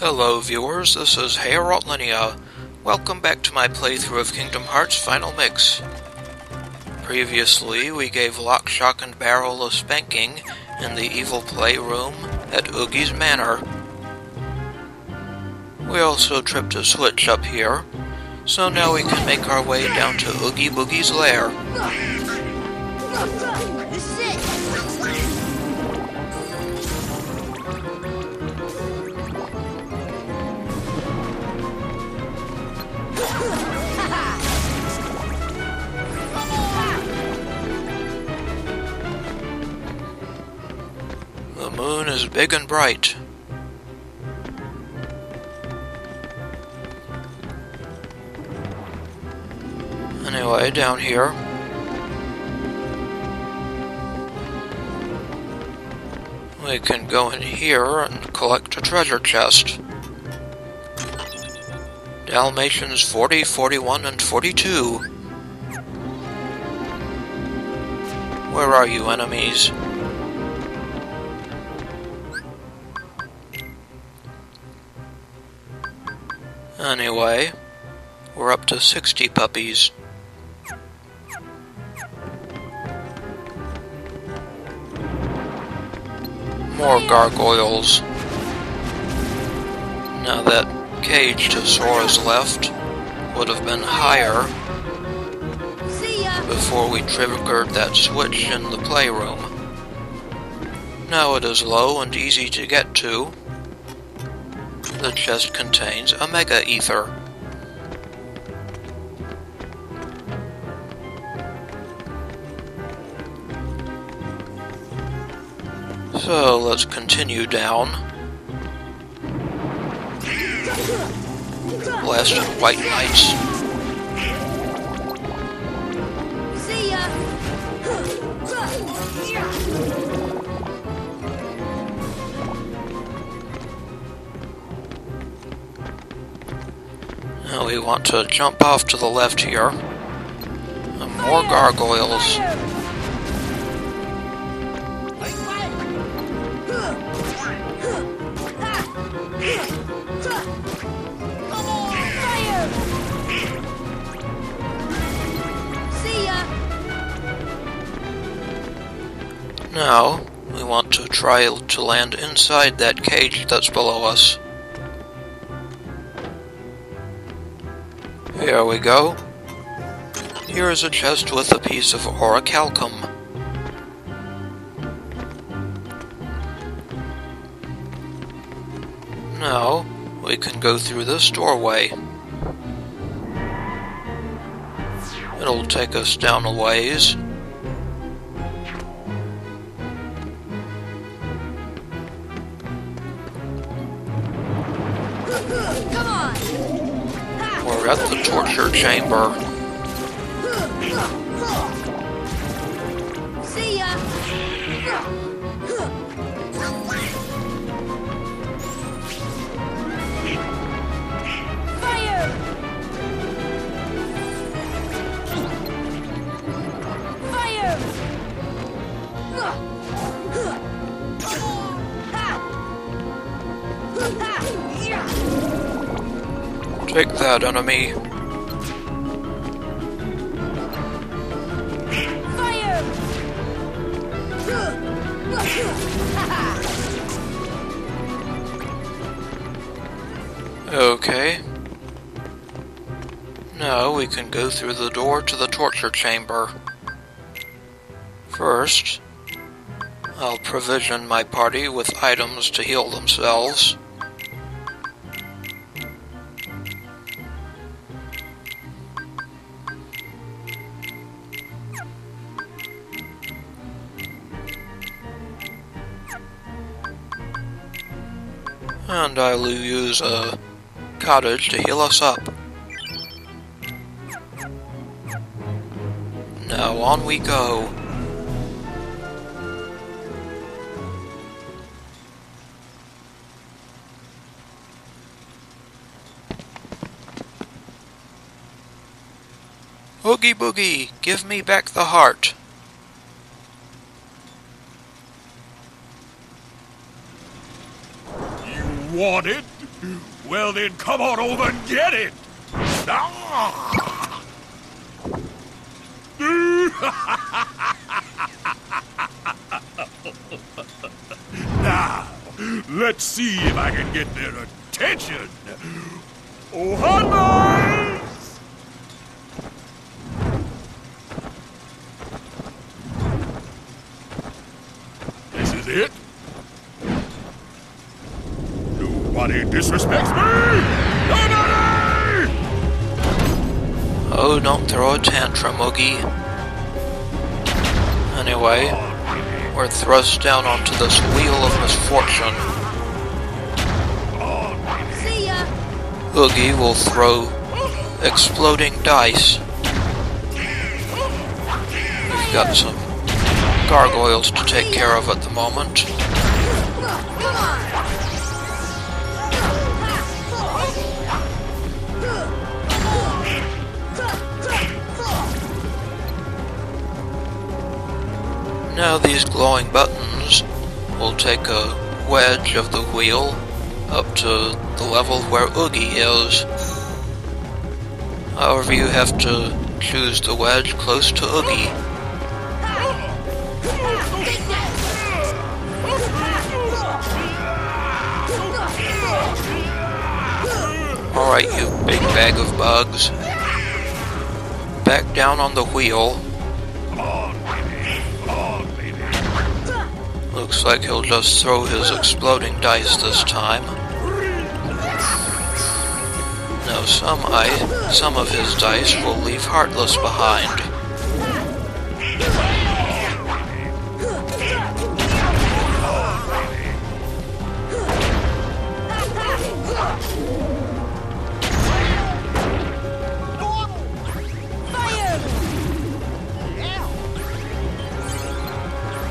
Hello viewers, this is heorotlinea. Welcome back to my playthrough of Kingdom Hearts Final Mix. Previously, we gave Lock, Shock, and Barrel a spanking in the evil playroom at Oogie's Manor. We also tripped a switch up here, so now we can make our way down to Oogie Boogie's lair. The moon is big and bright. Anyway, down here. We can go in here and collect a treasure chest. Dalmatians 40, 41, and 42. Where are you, enemies? Anyway, we're up to 60 puppies. More gargoyles. Now that cage to Sora's left would have been higher before we triggered that switch in the playroom. Now it is low and easy to get to. The chest contains a Mega-Ether. So let's continue down. Blasted white knights. See ya. Now we want to jump off to the left here. And more gargoyles. Now, we want to try to land inside that cage that's below us. Here we go. Here is a chest with a piece of orichalcum. Now, we can go through this doorway. It'll take us down a ways. We're at the torture chamber. See ya. Fire. Fire. Take that, enemy. Fire! Okay. Now we can go through the door to the torture chamber. First, I'll provision my party with items to heal themselves. And I will use a cottage to heal us up. Now on we go. Oogie Boogie, give me back the heart. Wanted Well then, come on over and get it! Ah! Now, let's see if I can get their attention. Oh, honey! This is it? Nobody disrespects me! Nobody! Oh, don't throw a tantrum, Oogie. Anyway, we're thrust down onto this wheel of misfortune. See ya. Oogie will throw exploding dice. We've got some gargoyles to take care of at the moment. Now these glowing buttons will take a wedge of the wheel up to the level where Oogie is. However, you have to choose the wedge close to Oogie. Alright, you big bag of bugs. Back down on the wheel. Looks like he'll just throw his exploding dice this time. Now some of his dice will leave Heartless behind.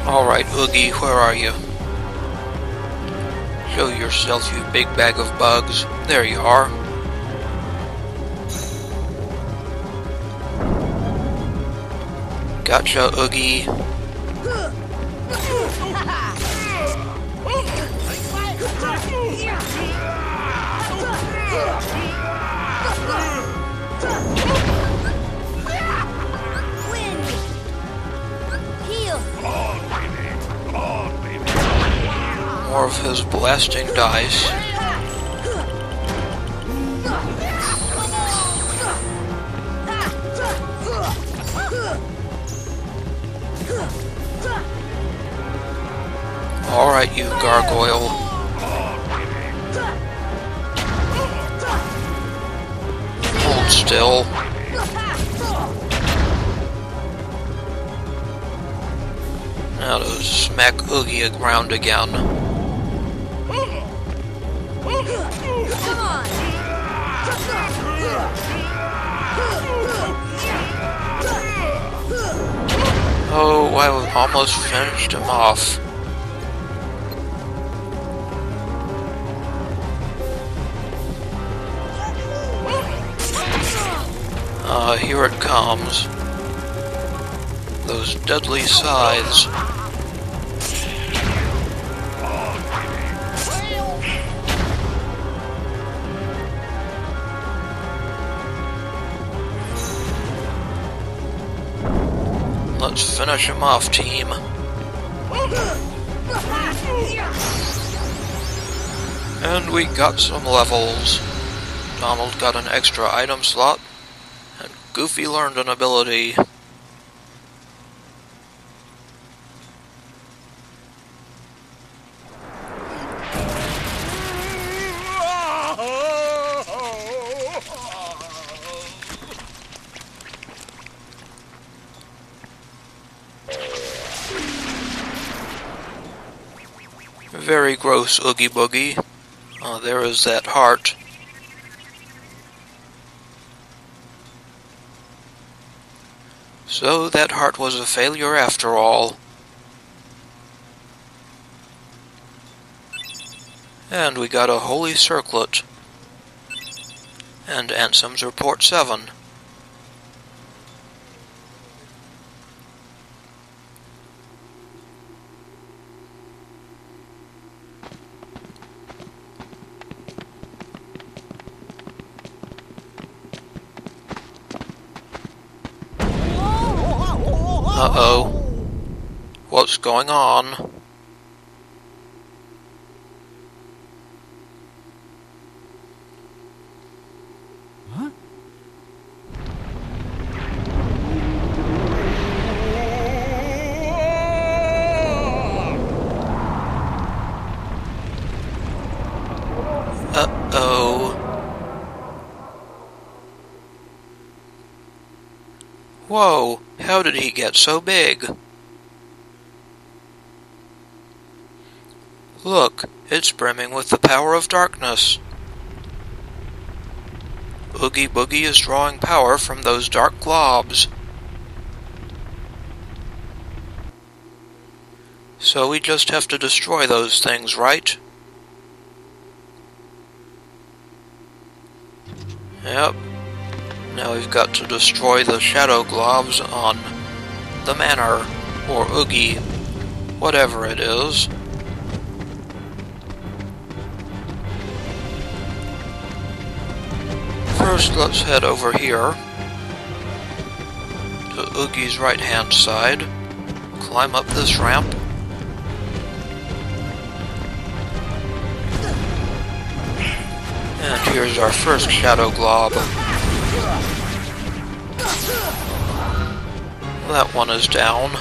Alright, Oogie, where are you? Show yourself, you big bag of bugs. There you are. Gotcha, Oogie. More of his blasting dice. Alright, you gargoyle. Hold still. Now to smack Oogie aground again. Come on! Oh, I almost finished him off. Here it comes. Those deadly scythes. Let's finish him off, team. And we got some levels. Donald got an extra item slot, and Goofy learned an ability. Very gross, Oogie Boogie. There is that heart. So that heart was a failure after all. And we got a Holy Circlet. And Ansem's Report 7. Uh-oh. What's going on? Huh? Uh-oh. Whoa, how did he get so big? Look, it's brimming with the power of darkness. Oogie Boogie is drawing power from those dark globs. So we just have to destroy those things, right? Yep. Now we've got to destroy the shadow globs on the manor, or Oogie, whatever it is. First, let's head over here to Oogie's right-hand side, climb up this ramp. And here's our first shadow glob. That one is down.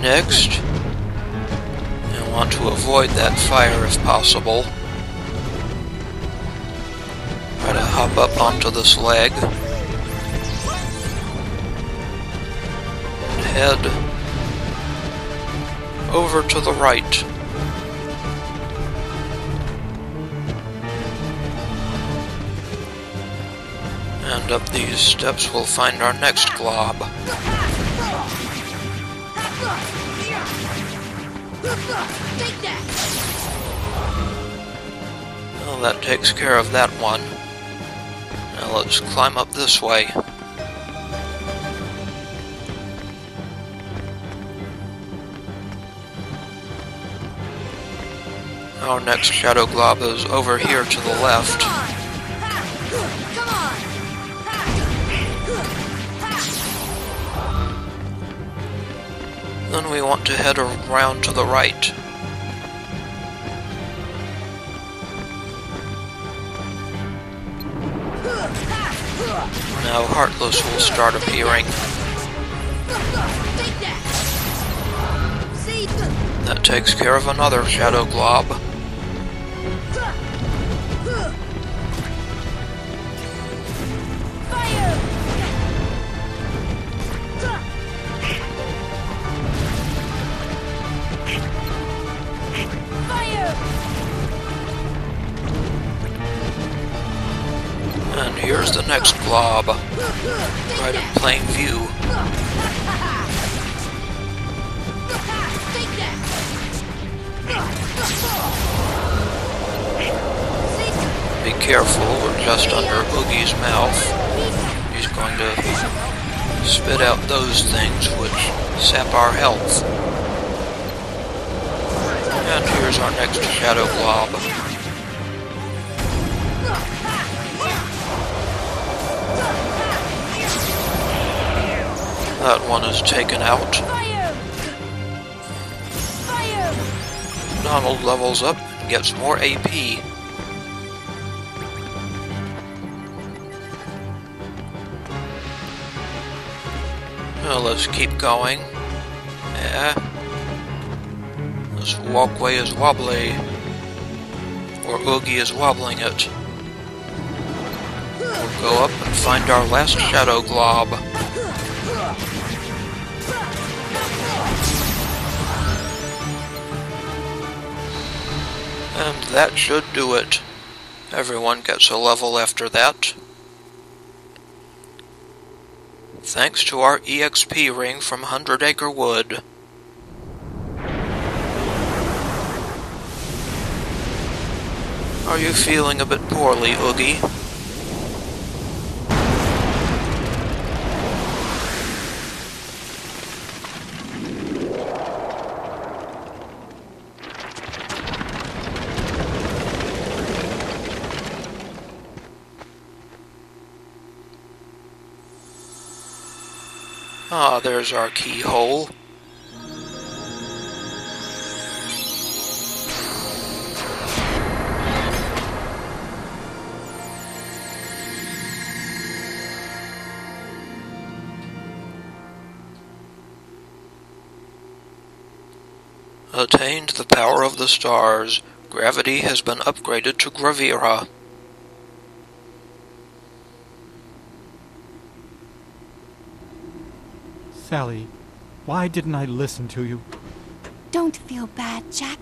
Next, I want to avoid that fire if possible. Try to hop up onto this leg. And head over to the right. And up these steps we'll find our next glob. Well, that takes care of that one. Now let's climb up this way. Our next shadow glob is over here to the left. Then we want to head around to the right. Now Heartless will start appearing. That takes care of another shadow glob. And here's the next glob, right in plain view. Be careful, we're just under Oogie's mouth. He's going to spit out those things which sap our health. And here's our next shadow glob. That one is taken out. Donald levels up and gets more AP. Now let's keep going. Yeah. This walkway is wobbly. Or Oogie is wobbling it. We'll go up and find our last shadow glob. And that should do it. Everyone gets a level after that. Thanks to our EXP ring from 100 Acre Wood. Are you feeling a bit poorly, Oogie? Ah, there's our keyhole. Attained the power of the stars. Gravity has been upgraded to Gravira. Sally, why didn't I listen to you? Don't feel bad, Jack.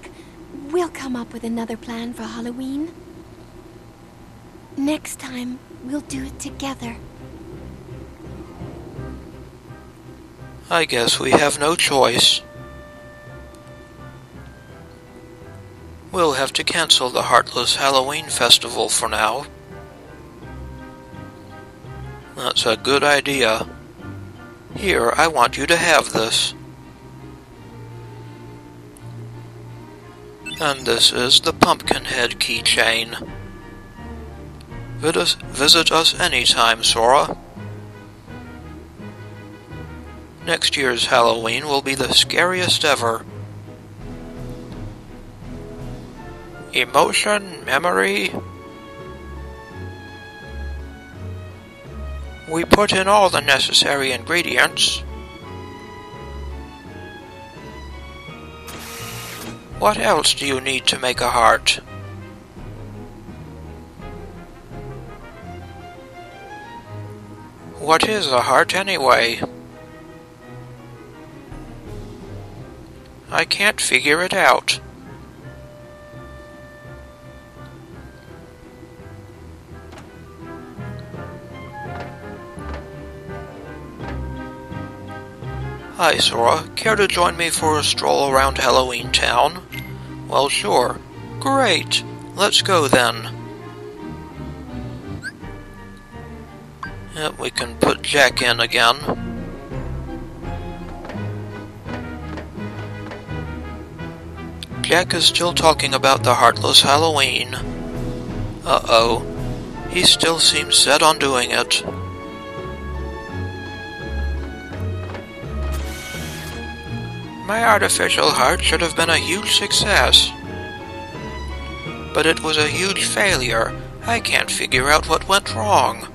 We'll come up with another plan for Halloween. Next time, we'll do it together. I guess we have no choice. We'll have to cancel the Heartless Halloween Festival for now. That's a good idea. Here, I want you to have this. And this is the Pumpkinhead keychain. Visit us anytime, Sora. Next year's Halloween will be the scariest ever. Emotion, memory. We put in all the necessary ingredients. What else do you need to make a heart? What is a heart anyway? I can't figure it out. Hi, Sora. Care to join me for a stroll around Halloween Town? Well, sure. Great. Let's go, then. Yep, we can put Jack in again. Jack is still talking about the Heartless Halloween. Uh-oh. He still seems set on doing it. My artificial heart should have been a huge success. But it was a huge failure. I can't figure out what went wrong.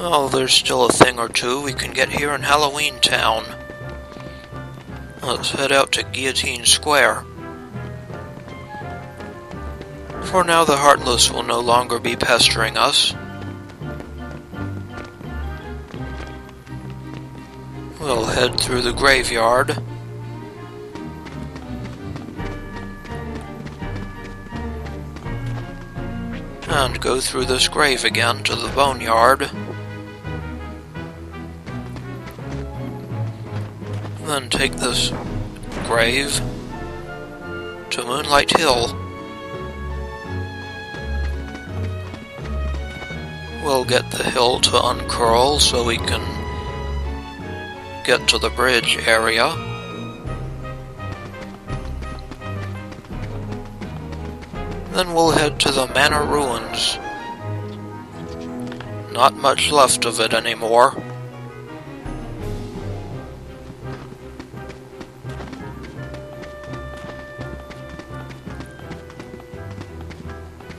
Oh, there's still a thing or two we can get here in Halloween Town. Let's head out to Guillotine Square. For now, the Heartless will no longer be pestering us. We'll head through the graveyard. And go through this grave again to the boneyard. Then take this grave to Moonlight Hill. We'll get the hill to uncurl so we can get to the bridge area. Then we'll head to the Manor Ruins. Not much left of it anymore.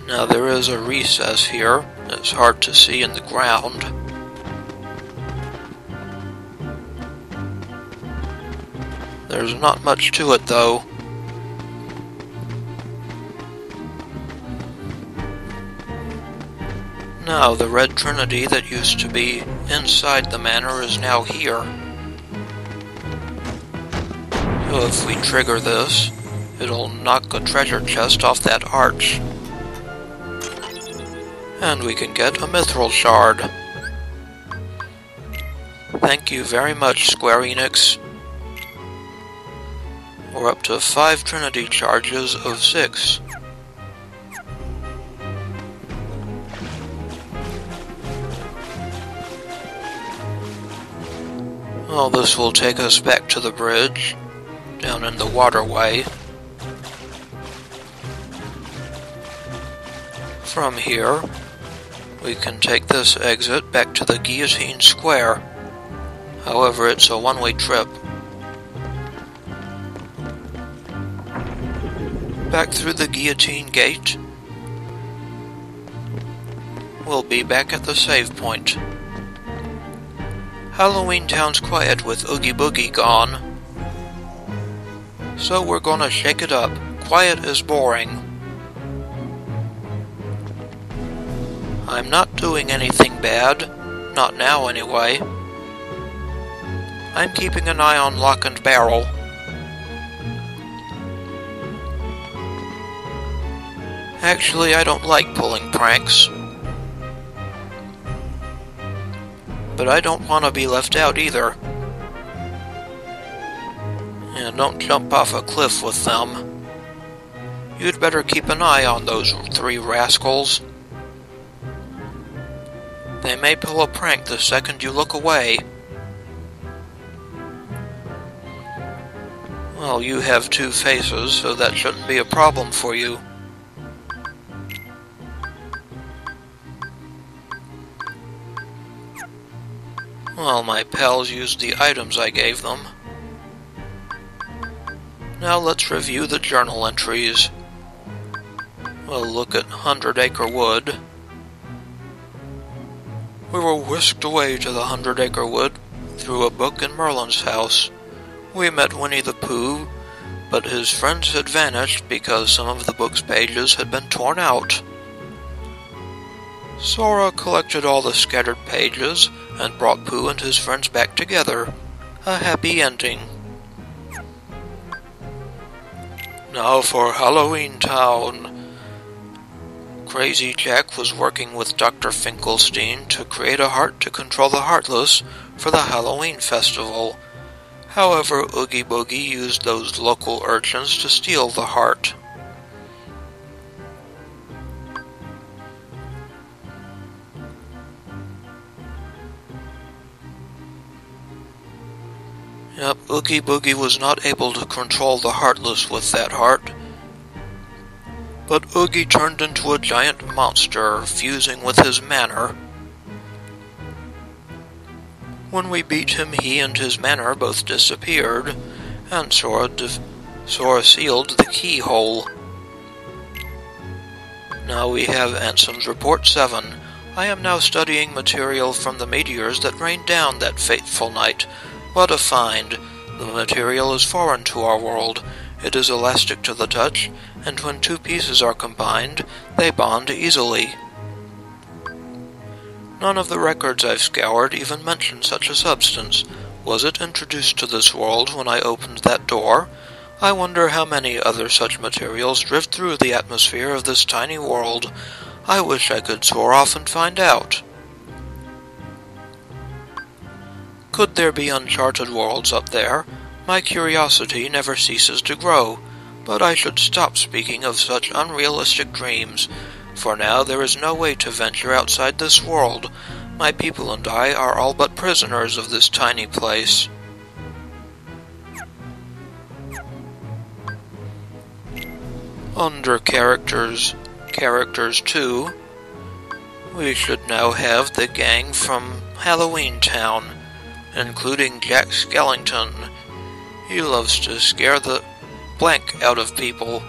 Now there is a recess here. It's hard to see in the ground. There's not much to it, though. Now, the Red Trinity that used to be inside the manor is now here. So if we trigger this, it'll knock a treasure chest off that arch. And we can get a mithril shard. Thank you very much, Square Enix. We're up to 5 Trinity charges of 6. Well, this will take us back to the bridge, down in the waterway. From here, we can take this exit back to the Guillotine Square. However, it's a one-way trip. Back through the Guillotine Gate. We'll be back at the save point. Halloween Town's quiet with Oogie Boogie gone. So we're gonna shake it up. Quiet is boring. I'm not doing anything bad. Not now, anyway. I'm keeping an eye on Lock and Barrel. Actually, I don't like pulling pranks. But I don't want to be left out either. And don't jump off a cliff with them. You'd better keep an eye on those three rascals. They may pull a prank the second you look away. Well, you have two faces, so that shouldn't be a problem for you. Well, my pals used the items I gave them. Now let's review the journal entries. We'll look at 100 Acre Wood. We were whisked away to the 100 Acre Wood through a book in Merlin's house. We met Winnie the Pooh, but his friends had vanished because some of the book's pages had been torn out. Sora collected all the scattered pages and brought Pooh and his friends back together. A happy ending. Now for Halloween Town. Crazy Jack was working with Dr. Finkelstein to create a heart to control the heartless for the Halloween festival. However, Oogie Boogie used those local urchins to steal the heart. Yep, Oogie Boogie was not able to control the heartless with that heart. But Oogie turned into a giant monster, fusing with his manor. When we beat him, he and his manor both disappeared, and Sora sealed the keyhole. Now we have Ansem's Report 7. I am now studying material from the meteors that rained down that fateful night. What a find! The material is foreign to our world. It is elastic to the touch, and when two pieces are combined, they bond easily. None of the records I've scoured even mention such a substance. Was it introduced to this world when I opened that door? I wonder how many other such materials drift through the atmosphere of this tiny world. I wish I could soar off and find out. Could there be uncharted worlds up there? My curiosity never ceases to grow, but I should stop speaking of such unrealistic dreams. For now, there is no way to venture outside this world. My people and I are all but prisoners of this tiny place. Under Characters 2, we should now have the gang from Halloween Town, including Jack Skellington. He loves to scare the blank out of people.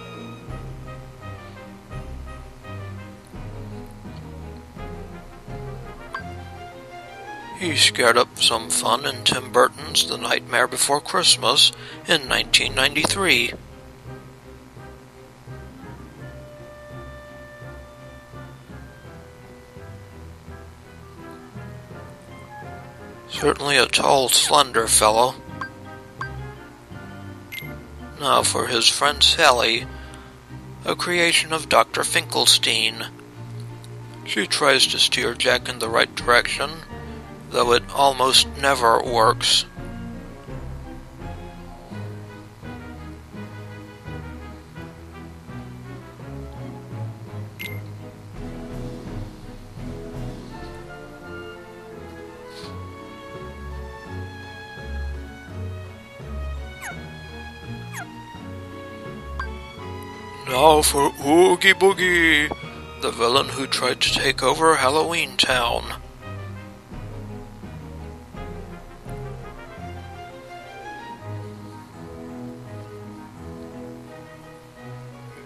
He scared up some fun in Tim Burton's The Nightmare Before Christmas in 1993. Certainly a tall, slender fellow. Now for his friend Sally, a creation of Dr. Finkelstein. She tries to steer Jack in the right direction, though it almost never works. Now for Oogie Boogie! the villain who tried to take over Halloween Town.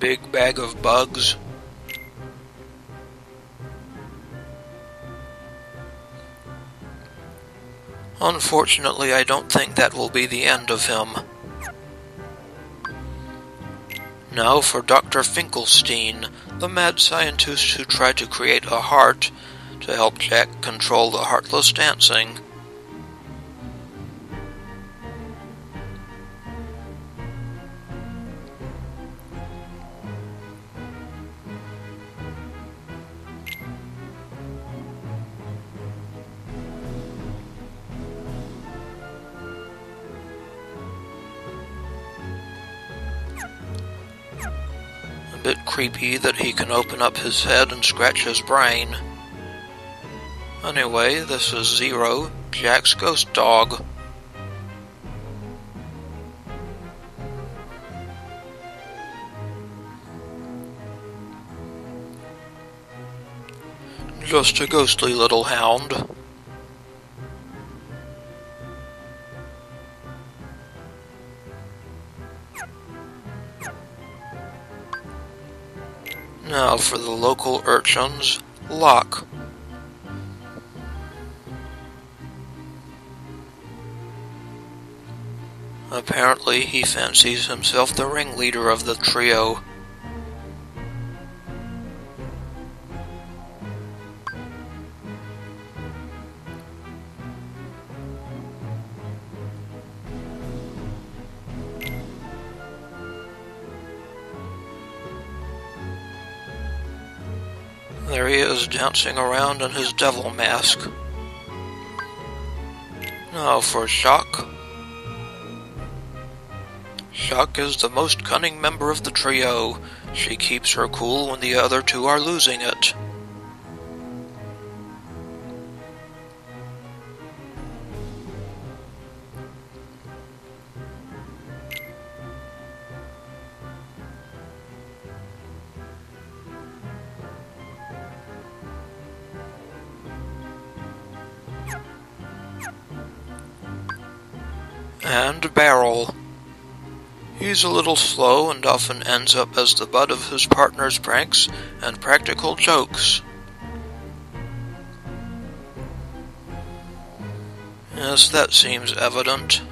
Big bag of bugs. Unfortunately, I don't think that will be the end of him. Now for Dr. Finkelstein, the mad scientist who tried to create a heart to help Jack control the heartless dancing. Creepy that he can open up his head and scratch his brain. Anyway, this is Zero, Jack's ghost dog. Just a ghostly little hound. Now for the local urchins, Lock. Apparently he fancies himself the ringleader of the trio. There he is, dancing around in his devil mask. Now for Shock. Shock is the most cunning member of the trio. She keeps her cool when the other two are losing it. And Barrel. He's a little slow and often ends up as the butt of his partner's pranks and practical jokes. Yes, that seems evident.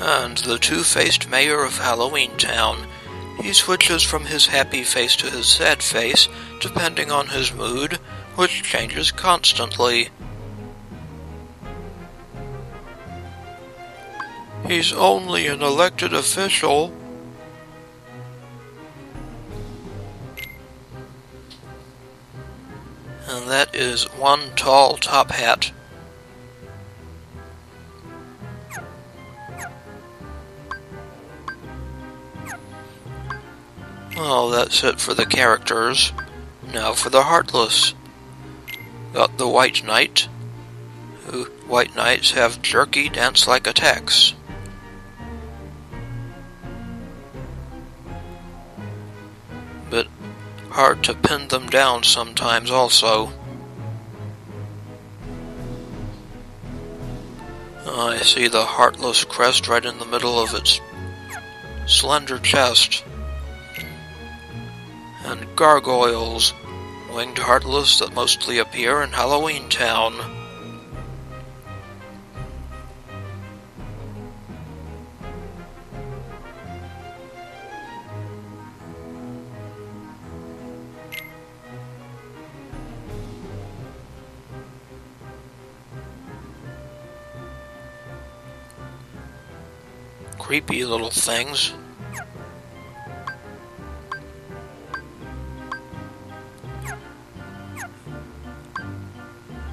And the two-faced mayor of Halloween Town. He switches from his happy face to his sad face, depending on his mood, which changes constantly. He's only an elected official. And that is one tall top hat. Well, that's it for the characters. Now for the Heartless. Got the White Knight. White Knights have jerky dance-like attacks. But hard to pin them down sometimes also. Oh, I see the Heartless crest right in the middle of its slender chest. And gargoyles, winged heartless that mostly appear in Halloween Town. Creepy little things.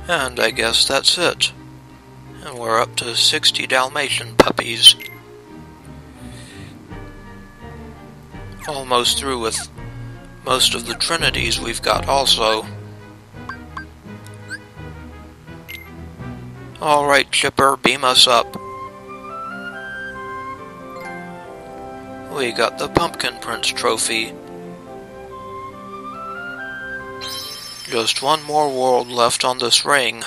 And I guess that's it. And we're up to 60 Dalmatian puppies. Almost through with most of the trinities we've got also. Alright, Chipper, beam us up. We got the Pumpkin Prince trophy. Just one more world left on this ring.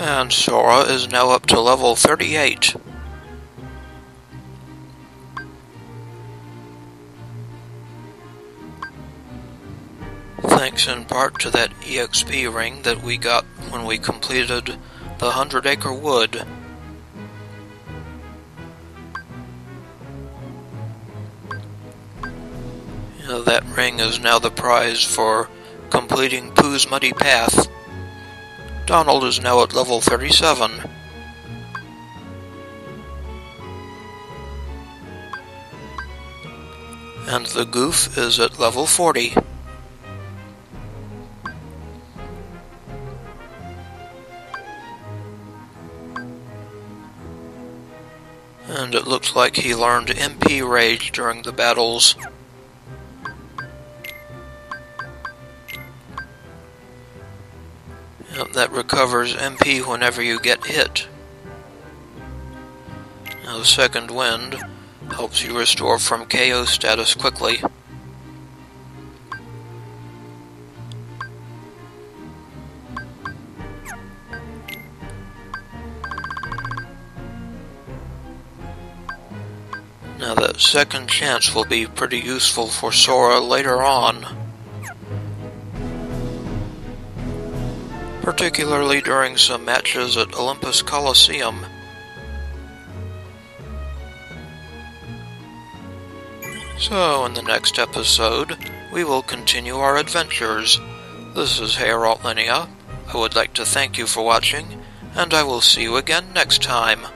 And Sora is now up to level 38. Thanks in part to that EXP ring that we got when we completed the 100 Acre Wood. You know, that ring is now the prize for completing Pooh's Muddy Path. Donald is now at level 37. And the Goof is at level 40. And it looks like he learned MP Rage during the battles. That recovers MP whenever you get hit. Now, Second Wind helps you restore from KO status quickly. Now, that second chance will be pretty useful for Sora later on, particularly during some matches at Olympus Coliseum. So, in the next episode, we will continue our adventures. This is heorotlinea. I would like to thank you for watching, and I will see you again next time.